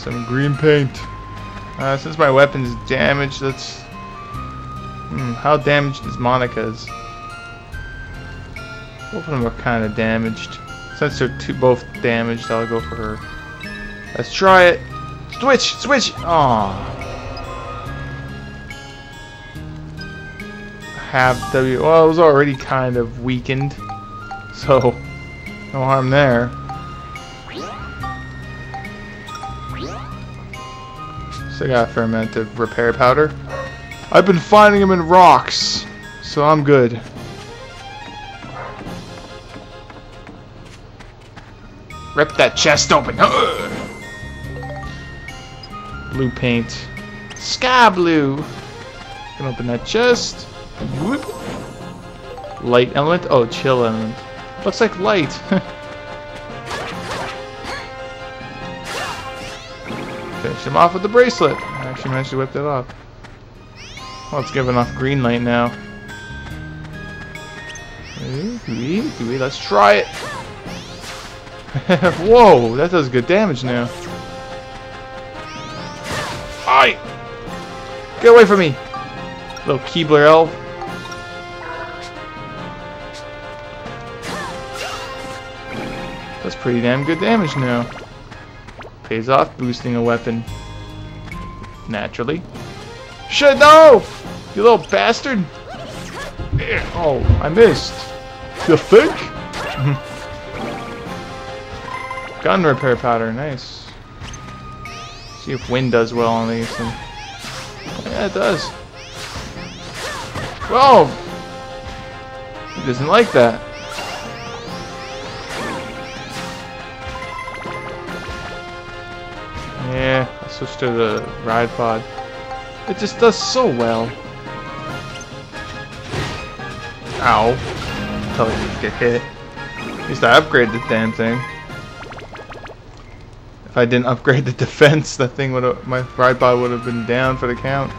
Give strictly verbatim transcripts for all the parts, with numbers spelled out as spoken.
some green paint. Uh, since my weapon's damaged, let's... Hmm, how damaged is Monica's? Both of them are kind of damaged. Since they're two, both damaged, I'll go for her. Let's try it. Switch! Switch! Aww. Have W. Well, it was already kind of weakened, so no harm there. Still got fermented repair powder. I've been finding them in rocks, so I'm good. Rip that chest open. Blue paint. Sky blue. Can open that chest. Whoop. Light element? Oh, chill element. Looks like light. Finish him off with the bracelet. I actually managed to whip that off. Well, it's giving off green light now. Let's try it. Whoa, that does good damage now. Aye! Get away from me! Little Keebler elf. That's pretty damn good damage now. Pays off boosting a weapon. Naturally. Shit, no! You little bastard! Oh, I missed. You think? Gun repair powder, nice. See if wind does well on these. And... yeah, it does. Whoa! He doesn't like that. Yeah, I switched to the ride pod. It just does so well. Ow. Until I get hit. At least I upgraded the damn thing. If I didn't upgrade the defense, that thing would my ride pod would have been down for the count.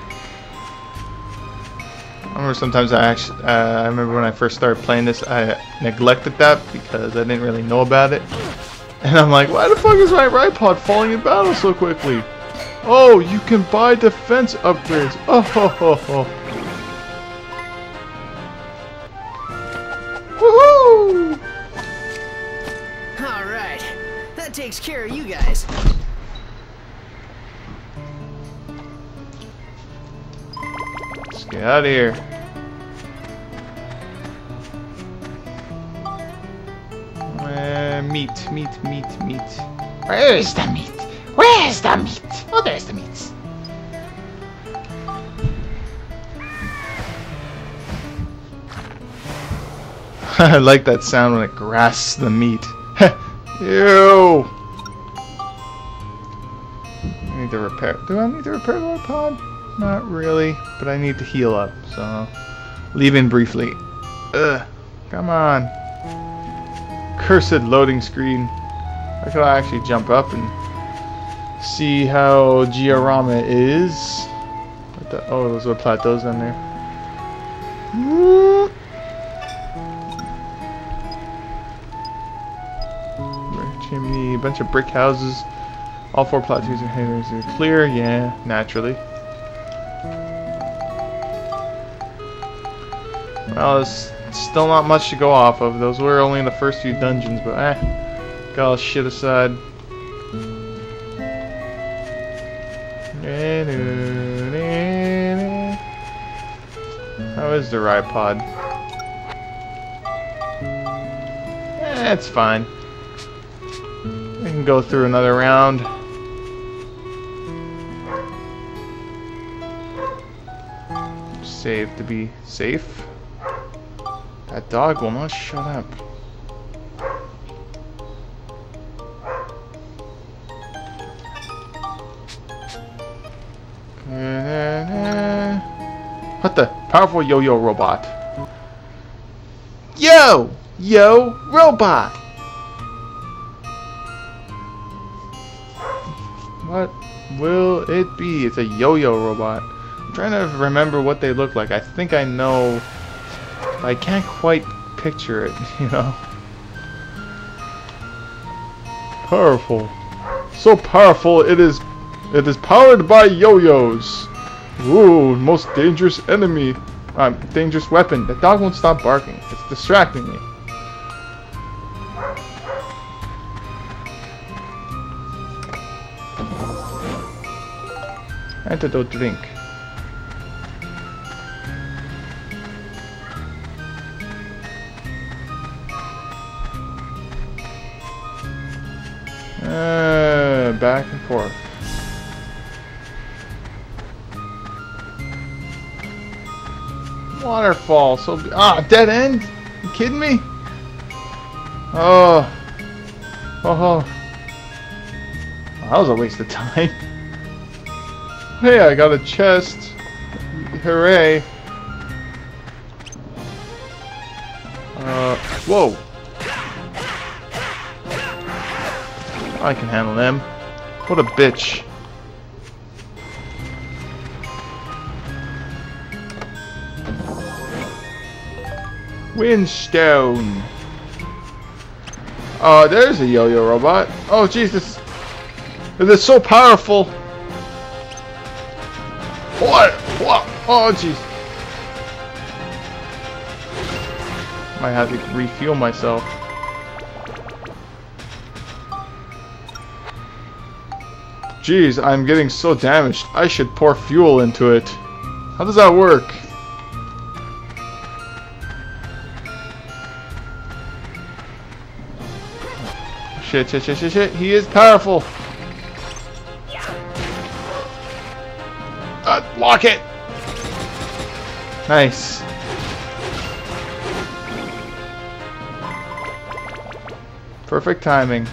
I remember sometimes I actually, uh, I remember when I first started playing this, I neglected that because I didn't really know about it. And I'm like, why the fuck is my ride pod falling in battle so quickly? Oh, you can buy defense upgrades. Oh, ho, ho, ho. Woohoo! Alright, that takes care of you guys. Get out of here. Uh, meat, meat, meat, meat. Where is the meat? Where is the meat? Oh, there's the meat. I like that sound when it grasps the meat. Ew. I need to repair. Do I need to repair my pod? Not really, but I need to heal up, so I'll leave in briefly. Ugh, come on. Cursed loading screen. Why could I actually jump up and see how Giorama is? What the, oh, those are plateaus on there. Chimney, a bunch of brick houses. All four plateaus are clear, yeah, naturally. Well, there's still not much to go off of. Those were only in the first few dungeons, but eh. Got all shit aside. How is the ride pod? Eh, it's fine. We can go through another round. Save to be safe. That dog will not shut up. What the? Powerful yo-yo robot. Yo! Yo! Robot! What will it be? It's a yo-yo robot. I'm trying to remember what they look like. I think I know... I can't quite picture it, you know. Powerful. So powerful it is It is powered by yo-yos. Ooh, most dangerous enemy. Um, dangerous weapon. The dog won't stop barking. It's distracting me. Antidote drink. Uh, back and forth. Waterfall. So ah, dead end? You kidding me? Oh, oh, oh. That was a waste of time. Hey, I got a chest. Hooray! Uh, whoa. I can handle them. What a bitch. Windstone. Oh, uh, there's a yo-yo robot. Oh, Jesus. It is so powerful. What? What? Oh, jeez. Might have to refuel myself. Jeez, I'm getting so damaged. I should pour fuel into it. How does that work? Shit, shit, shit, shit, shit. He is powerful. Uh, lock it. Nice. Perfect timing.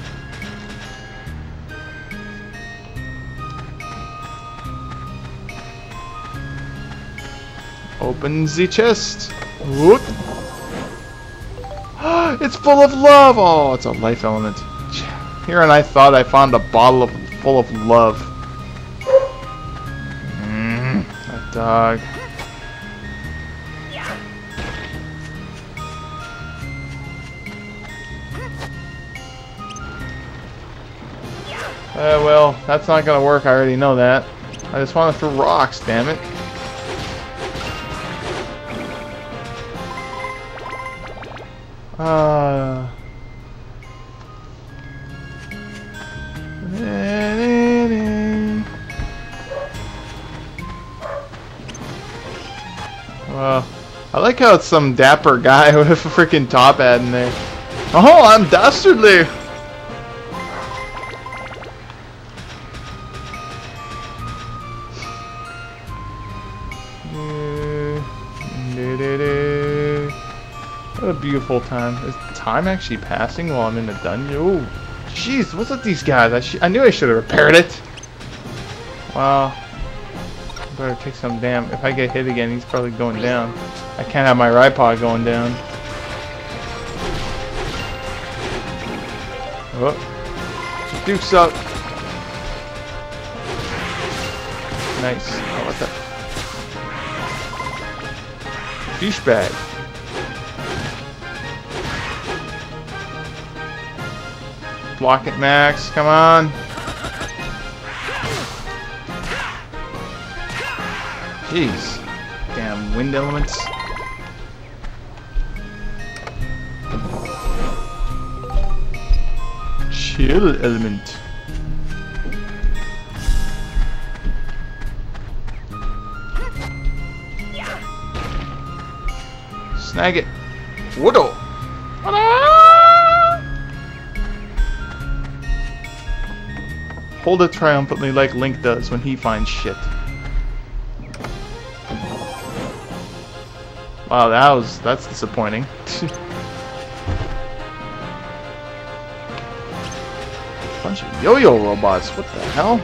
Open the chest. Whoop. It's full of love. Oh, it's a life element. Here and I thought I found a bottle of, full of love. Mm, that dog. Uh, well, that's not gonna work. I already know that. I just want to throw rocks, damn it. Uh, well, I like how it's some dapper guy with a freaking top hat in there. Oh, I'm dastardly. What a beautiful time. Is time actually passing while I'm in the dungeon? Ooh. Jeez, what's with these guys? I, sh I knew I should have repaired it. Well, better take some damn. If I get hit again, he's probably going down. I can't have my ripod going down. Oh. Duke's up. Nice. Oh, what the? Douchebag. Block it, Max. Come on. Jeez. Damn wind elements. Chill element. Snag it. Woodle. Hold it triumphantly like Link does when he finds shit. Wow, that was that's disappointing. Bunch of yo-yo robots. What the hell?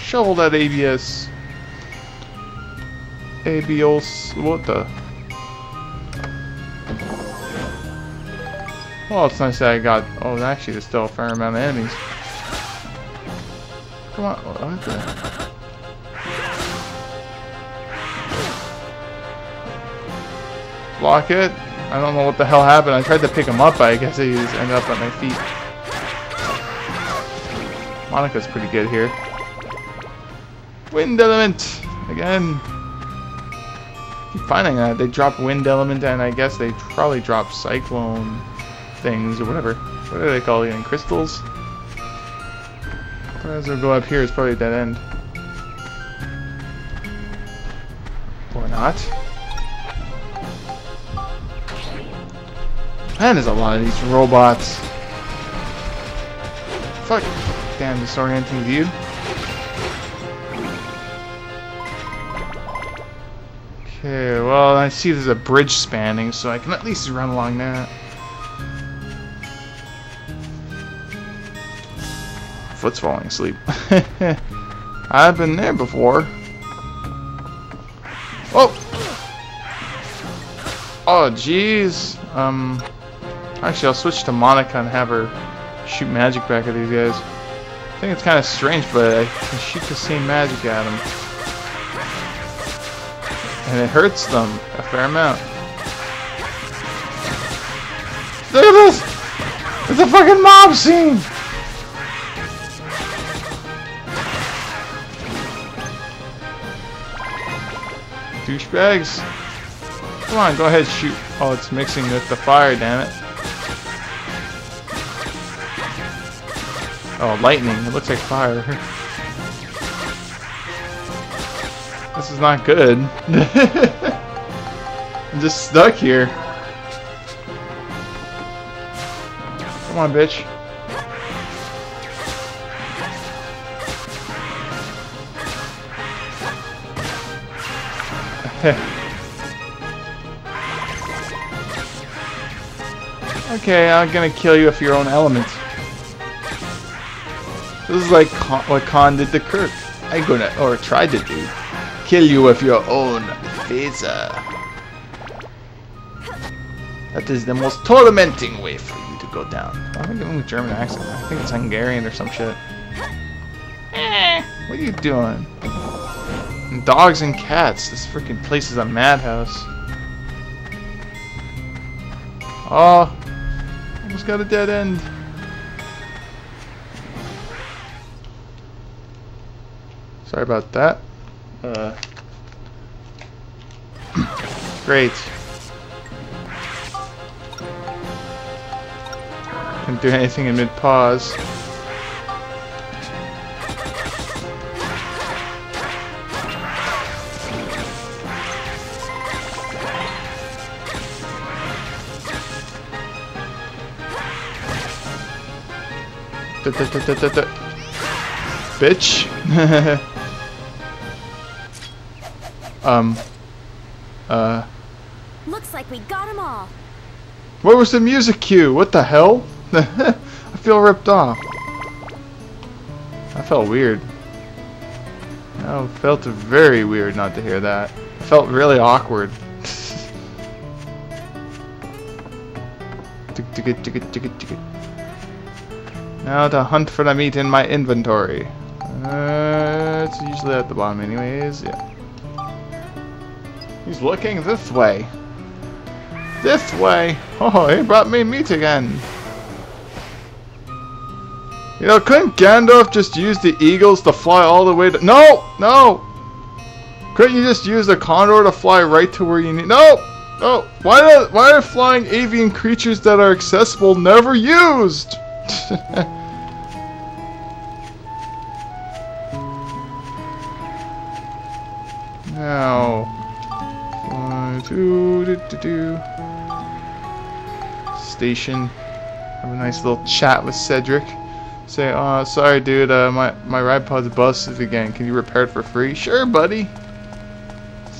Shovel that A B S. A B S. What the? Well, it's nice that I got. Oh, actually, there's still a fair amount of enemies. Come on. What the? Block it. I don't know what the hell happened. I tried to pick him up, but I guess he just ended up at my feet. Monica's pretty good here. Wind element! Again! I keep finding that. They drop wind element, and I guess they probably drop cyclone things or whatever. What do they call it? Crystals? As we go up here, it's probably a dead end. Or not. Man, there's a lot of these robots. Fuck. Damn, disorienting view. Okay, well, I see there's a bridge spanning, so I can at least run along that. Foot's falling asleep. I've been there before. Oh! Oh, jeez. Um, actually, I'll switch to Monica and have her shoot magic back at these guys. I think it's kind of strange, but I can shoot the same magic at them. And it hurts them a fair amount. Look at this! It's a fucking mob scene! Douchebags. Come on, go ahead, shoot. Oh, it's mixing with the fire, damn it. Oh, lightning. It looks like fire. This is not good. I'm just stuck here. Come on, bitch. Okay, I'm gonna kill you with your own element. This is like Con, what Khan did to Kirk. I gonna, or tried to do. Kill you with your own phaser. That is the most tormenting way for you to go down. Why am I giving a German accent? I think it's Hungarian or some shit. What are you doing? And dogs and cats. This freaking place is a madhouse. Oh, almost got a dead end. Sorry about that. Uh. Great. Couldn't do anything in mid-pause. Bitch. um. Uh. Looks like we got them all. Where was the music cue? What the hell? I feel ripped off. I felt weird. I felt very weird not to hear that. I felt really awkward. Now to hunt for the meat in my inventory. Uh, it's usually at the bottom anyways, yeah. He's looking this way. This way! Oh, he brought me meat again. You know, couldn't Gandalf just use the eagles to fly all the way to... No! No! Couldn't you just use the condor to fly right to where you need... No! No! Why are, why are flying avian creatures that are accessible never used? Now, one, two, do, do, do. Station. Have a nice little chat with Cedric. Say, oh, sorry, dude. Uh, my my ride pod's busted again. Can you repair it for free? Sure, buddy.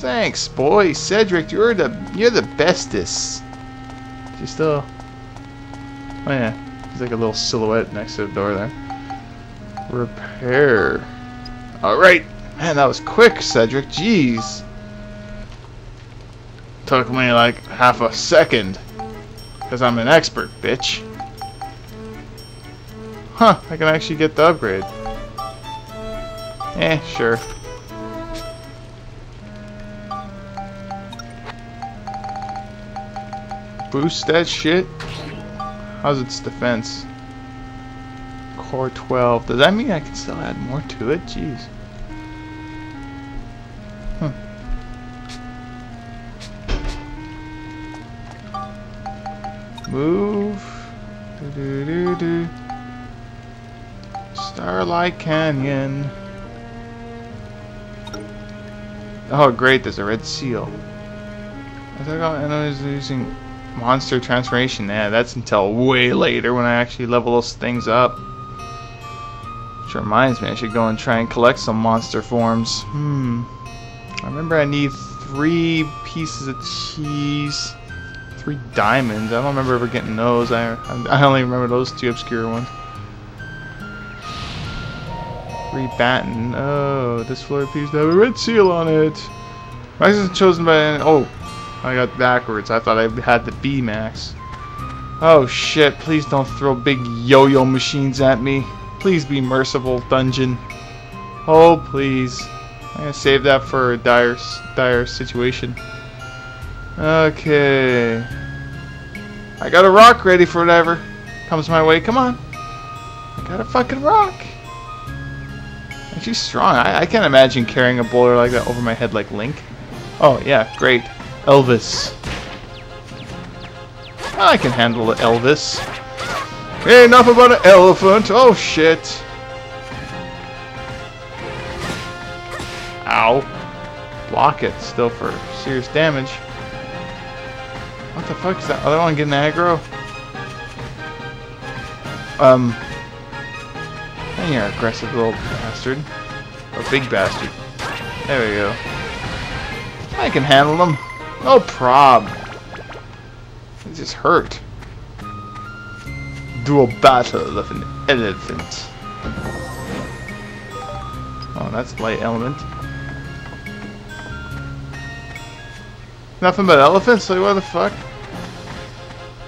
Thanks, boy. Cedric, you're the you're the bestest. You still? Oh yeah. Like a little silhouette next to the door there. Repair. Alright. Man, that was quick, Cedric. Jeez. Took me like half a second. Because I'm an expert, bitch. Huh. I can actually get the upgrade. Eh, sure. Boost that shit. How's its defense? core twelve. Does that mean I can still add more to it? Jeez. Huh. Move. Do, do, do, do. Starlight Canyon. Oh great, there's a red seal. I think I was using monster transformation. Yeah, that's until way later when I actually level those things up. Which reminds me, I should go and try and collect some monster forms. Hmm. I remember I need three pieces of cheese, three diamonds. I don't remember ever getting those. I, I only remember those two obscure ones. Rebatten. Oh, this floor appears to have a red seal on it. Max is chosen by an... Oh, I got backwards. I thought I had the B Max. Oh shit, please don't throw big yo-yo machines at me. Please be merciful, dungeon. Oh, please. I'm gonna save that for a dire, dire situation. Okay. I got a rock ready for whatever comes my way. Come on. I got a fucking rock. And she's strong. I, I can't imagine carrying a boulder like that over my head like Link. Oh, yeah, great. Elvis. I can handle it, Elvis. Enough about an elephant. Oh, shit. Ow. Block it still for serious damage. What the fuck is that other one getting aggro? Um. And you're an aggressive little bastard. A big bastard. There we go. I can handle them. No prob. It just hurt. Do a battle of an elephant. Oh, that's light element. Nothing but elephants? Like, what the fuck?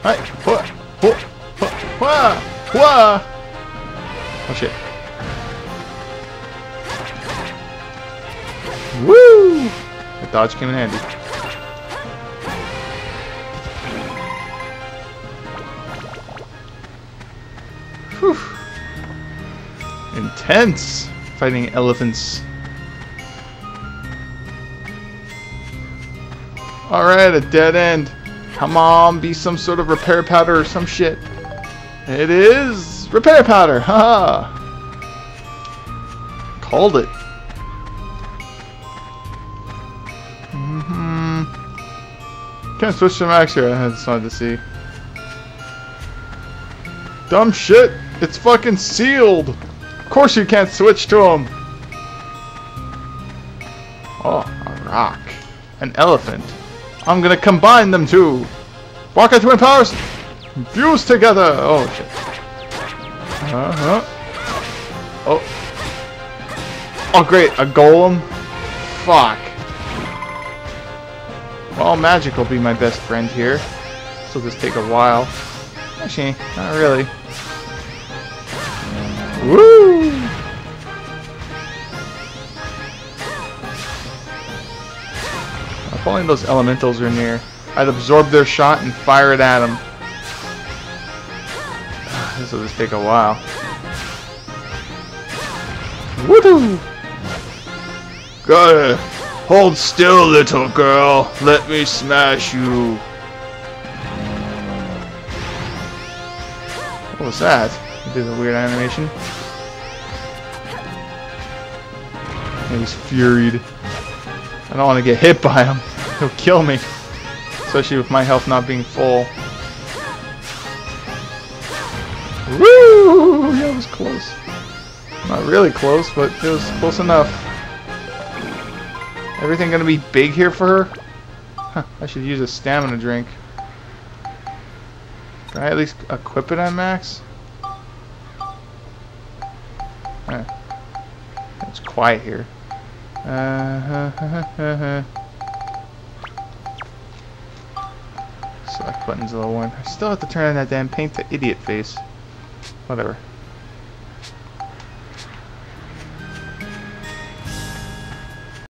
Alright. Whoa. Whoa. Whoa. Whoa. Oh shit. Woo! The dodge came in handy. Whew. Intense fighting elephants. Alright, a dead end. Come on, be some sort of repair powder or some shit. It is repair powder, haha. Called it. Mm-hmm. Can't switch to Max here, I just wanted to see. Dumb shit, it's fucking sealed. Of course you can't switch to him. Oh, a rock. An elephant. I'm gonna combine them two. Walk out twin powers. Fuse together. Oh shit. Uh huh. Oh. Oh great. A golem. Fuck. Well, magic will be my best friend here. This will just take a while. Actually, not really. Woo! If only those elementals are near, I'd absorb their shot and fire it at them. This will just take a while. Woohoo! Gotta hold still, little girl. Let me smash you. What was that? It did a weird animation. I was furied. I don't want to get hit by him. He'll kill me. Especially with my health not being full. Woo! That was close. Not really close, but it was close enough. Everything gonna be big here for her? Huh, I should use a stamina drink. Can I at least equip it on max? Huh. It's quiet here. Uh, huh, huh, huh. Select button's a little one. I still have to turn on that damn paint the idiot face. Whatever.